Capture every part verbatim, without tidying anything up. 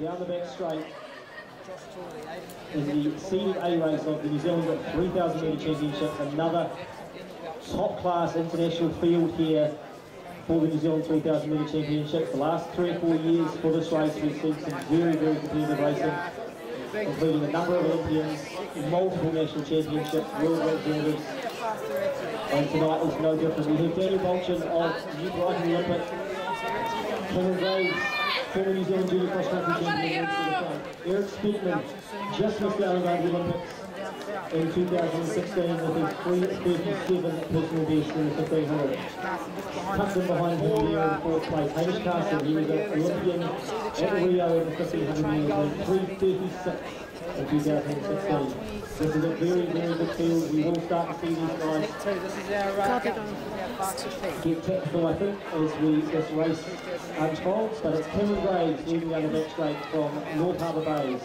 down the back straight in the seeded A race of the New Zealand three thousand metre championships. Another top-class international field here for the New Zealand three thousand metre championships. The last three or four years for this race, we've seen some very, very competitive racing, including a number of Olympians, multiple national championships, world representatives, and tonight is no different. We have Daniel Balchin of New Brighton Olympic, Kevin Graves, former New Zealand junior cross-country champion, Eric Speakman, just missed out on the Olympics in two thousand sixteen with his three thirty-seven personal best in the fifteen hundred. Tucked in behind him there in fourth place, Hamish Carson. He was an Olympian at Rio in the fifteen hundred three thirty-six. In two thousand sixteen. This is a very, very good field. We will start to see these guys get tactical, I think, as we this race unfolds. But it's Kevin Graves leading down the back straight from North Harbour Bays,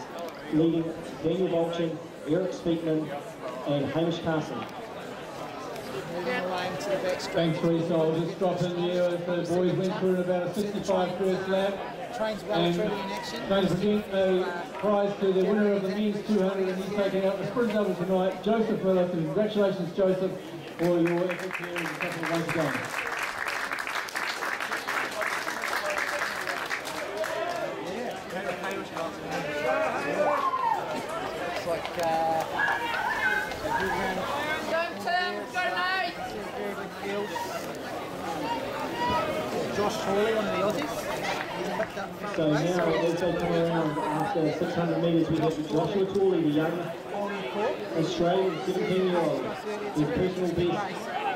leading Daniel Bolchin, Eric Speakman, and Hamish Carson. Thanks, Reece. I'll just drop in here. The boys went through about a sixty-five first lap. Trains well and in action. They present the prize to the winner of the men's two hundred, and he's taking out the sprint double tonight, Joseph Willis. And congratulations, Joseph, for your efforts here in the couple of days ago. It's like a good round of applause. Go Tim, go Nate! It's a very good field. Josh Torley on the Aussies. So now, as they come around after six hundred metres, we have Joshua Torley, the young Australian seventeen-year-old, his personal best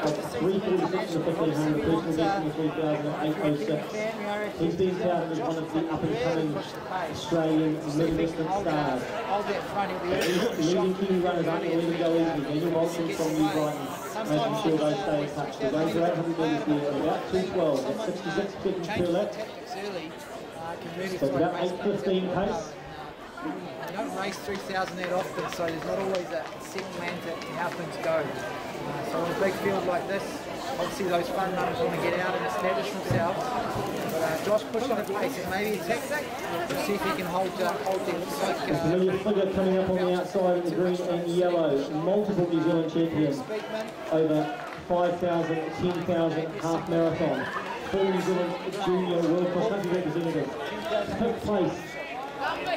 of three forty-six in the fifteen hundred, personal best in the three thousand eight oh six. He's been touted as one of the up-and-coming Australian middle-distance stars. The leading Kiwi runners aren't going to go easy. Daniel Bolton from New Brighton, making sure they stay in touch. They're going for eight hundred metres there, about two twelve, at sixty-six seconds per lap. So about eight fifteen pace. They don't race three thousand that often, so there's not always a set plan to how things go. Uh, so on a big field like this, obviously those fun runners want to get out and establish themselves. But uh, Josh pushed on a pace, and maybe a tactic to see if he can hold uh, hold them. It's like a familiar figure coming up on the outside in the green and yellow. Multiple New Zealand champions over five thousand, ten thousand, half marathon. Four New Zealand junior world cross-country representatives. Fifth place at the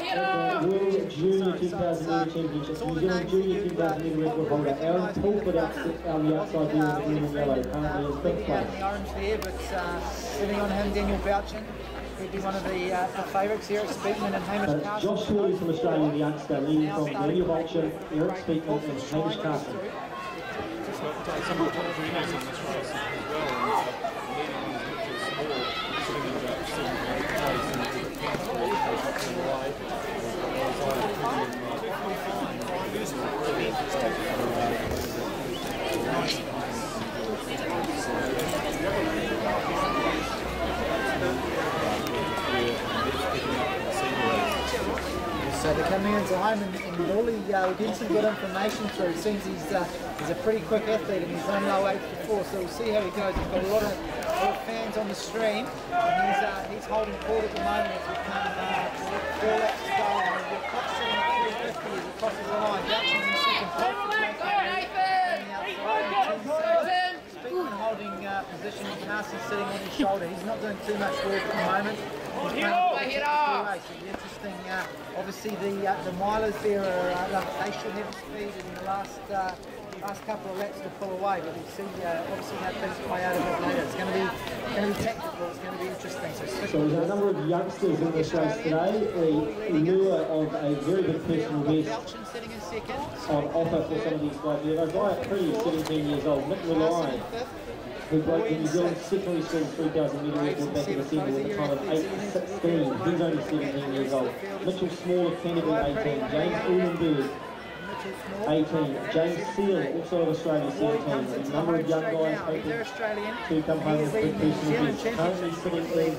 World Junior two thousand metre Championship. New Zealand junior two thousand metre record holder Aaron Pulford outsteps on the outside view of green and yellow. Currently in fifth place. The orange there, but uh, sitting on him, Daniel Bouchin. He'd be one of the, uh, the favourites here. Speakman and Hamish Carson. Josh Torley from Australia, the youngster, leading from Daniel Boucher, Eric Speakman, and Hamish Carson. So they're coming into home, and, and Lawley uh, will get some good information through. It seems he's, uh, he's a pretty quick athlete, and he's on low eight before, so we'll see how he goes. He's got a lot of, a lot of fans on the stream, and he's, uh, he's holding court at the moment as we come uh, four laps to go. And we're crossing at three fifty as it crosses the line. Bouching in the second place. Nathan! Nathan! Speakman holding uh, position, and Carson sitting on his shoulder. He's not doing too much work at the moment. Interesting. Uh, obviously, the uh, the milers there are uh, they should have speed in the last uh, last couple of laps to pull away, but we'll see. Uh, obviously, how things play out a bit later. It's going to be going to be tactical. It's going to be interesting. So, so there's a number of youngsters in this race today. The lure of a very good personal best on offer for some of these guys. There, Isaiah Pretty, seventeen years old, Nick Malone, who broke the New Zealand secondary school three thousand metre record back in December with a time of eight sixteen. He's only seventeen years old. Mitchell Smaller, Canada, eighteen. James Allender, eighteen. James Seal, also of Australia, seventeen. A number of young guys who come home with big personal bests. Currently sitting in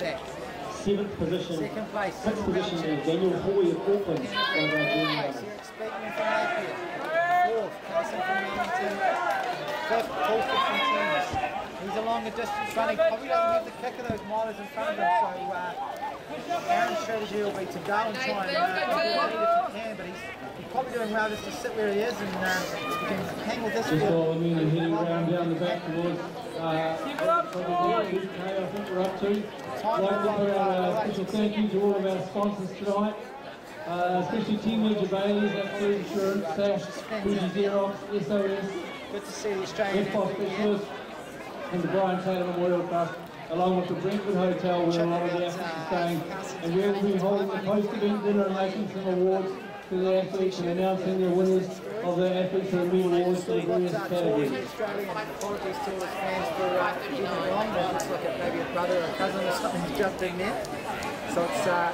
seventh position, sixth position is Daniel Hoy of Auckland. Fourth, Carson from Wellington. Fifth, Paul from Teams. He's He's a longer distance running. Probably doesn't have the kick of those milers in front of him. So uh, Aaron's strategy will be to go and try and uh, if he can, but he's, he's probably doing well just to sit where he is and uh, he can hang with this. Just following in and heading around down the back towards uh, the U K, I think we're up to. I'd like to put out a special thank you to all of our sponsors tonight. Uh, especially Team Major Bayleys, Absolute Insurance, S A F, Fuji Xerox, S O S, good to see the Australian Specialist, and the Brian Taylor Memorial Club, along with the Brentford Hotel, where a lot of the athletes are staying, and we'll be holding a post-event dinner and making some awards to the athletes and announcing the winners of the athletes and the awards for the various categories. Apologies to all the fans for keeping on, but it's like maybe a brother or a cousin or something's jumping there. So it's uh,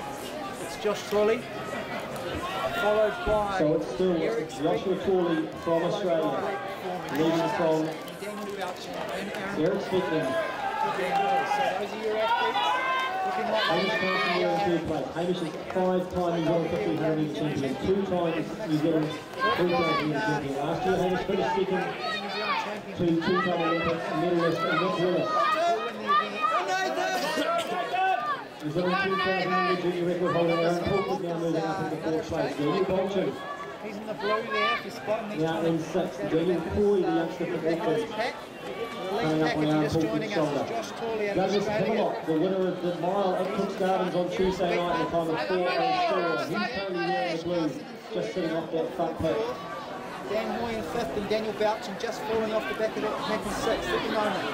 it's Josh Torley, followed by so it's still Eric Joshua Torley from Australia, leading from Eric Speakman. Hamish is five-time New Zealand fifteen hundred metre champion, two-time New Zealand three thousand metre champion. Last year Hamish finished second to two-time Olympic medalist Mitchell Willis. New Zealand two thousand metre junior record holder Aaron Cook is now moving up into fourth place. Daniel Balchin. He's in the blue there, if you spot him. Now in sixth. Daniel Hoy, the youngster from Brentford. Coming up on Aaron Cook's shoulder. Douglas Camelot, the winner of the mile at Cook's Gardens on Tuesday night in a time of four oh four. He's currently wearing the blues, just sitting off that front pit. Dan Moy in fifth and Daniel Balchin just falling off the back of that pack in sixth at the moment.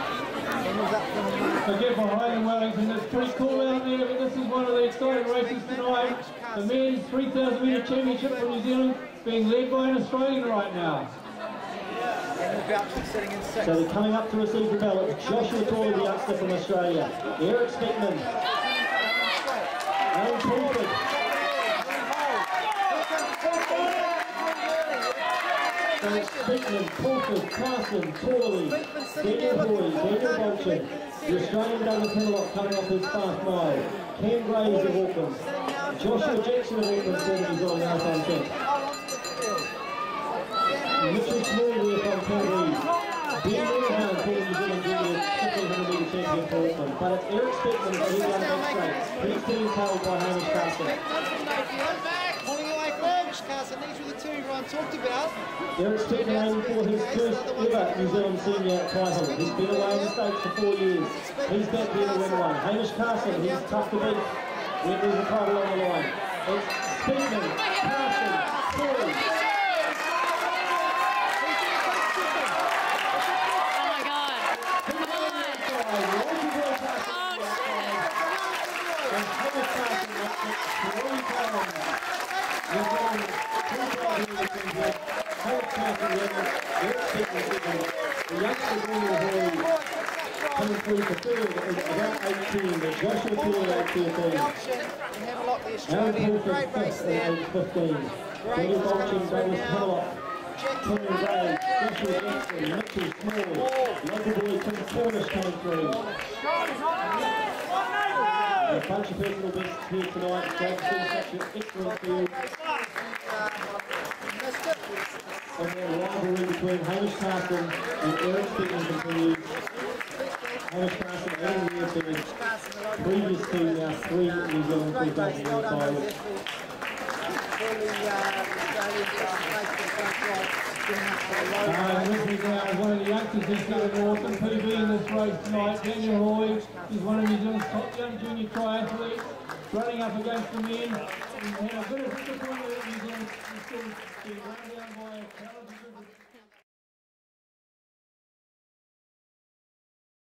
Forgive my hiding, Wellington. It's pretty cool out there, but this is one of the exciting races tonight. The men's three thousand metre championship for New Zealand being led by an Australian right now. So they're coming up to receive the ballot. Joshua Torley, the youngster from Australia. Eric Speakman. Alan Crawford. Speakman, Crawford, Carson, Torley, Daniel Hoy, Daniel Bolton, the Australian Douglas Camelot coming off his fast mile, Kevin Graves of Auckland, Joshua Jackson of Auckland, serving his own marathon champ, Mitchell Smaller from Calgary, Ben Wilhelm, former New Zealand junior fifteen hundred metre champion for Auckland, but it's Eric Speakman that he's on that straight, he's being held by Hamish Carson. Carson, these were the two everyone talked about. Eric's taken aim for his first ever New Zealand senior title. He's been away in the States for four years. He's back there to win one. Hamish Carson, he's tough to beat when there's a title on the line. It's Speakman, Carson, Torley. Oh my God. Come on. Oh shit. We've got two thousand metre Hamish Carson winner, Eric Speakman, the youngster Daniel Hoy, coming through for third is about eighteen, but Joshua Torley at thirteen. Alan Crawford fifth at age fifteen. Daniel Bolton, Douglas Camelot, Kevin Graves, Joshua Jackson, Mitchell Smaller, local boy Tim Cornish coming through. A bunch of personal bests here tonight. They've seen such an excellent field. And the rivalry between Hamish Carson and Eric Speakman continues. Hamish Carson and Eric Speakman, previous two, now three New Zealand three thousand metre finals. Uh, with me now is one of the youngsters who's got an awesome P B in this race tonight, Daniel Hoy. He's one of New Zealand's top young junior triathletes, running up against the men. And had a bit of disappointment at New Zealand, he's still being run down by a talented